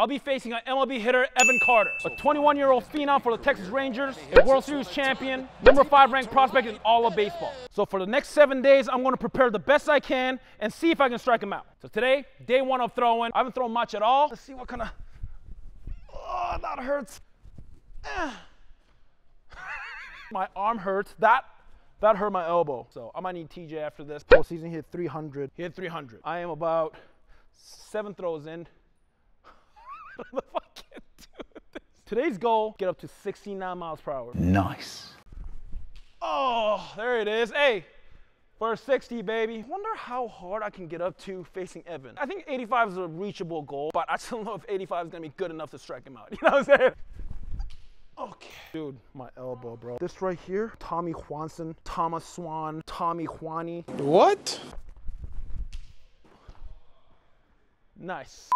I'll be facing an MLB hitter, Evan Carter, a 21-year-old phenom for the Texas Rangers, a World Series champion, #5 ranked prospect in all of baseball. So for the next 7 days, I'm going to prepare the best I can and see if I can strike him out. So today, day one of throwing. I haven't thrown much at all. Let's see what kind of... Oh, that hurts. My arm hurts. That hurt my elbow. So I might need TJ after this. Postseason, he hit 300. He hit 300. I am about 7 throws in. I don't know if I can do this. Today's goal, get up to 69 miles per hour. Nice. Oh, there it is. Hey, for 60, baby. Wonder how hard I can get up to facing Evan. I think 85 is a reachable goal, but I just don't know if 85 is gonna be good enough to strike him out. You know what I'm saying? Okay. Dude, my elbow, bro. This right here, Tommy Juanson, Thomas Swan, Tommy Juani. What? Nice.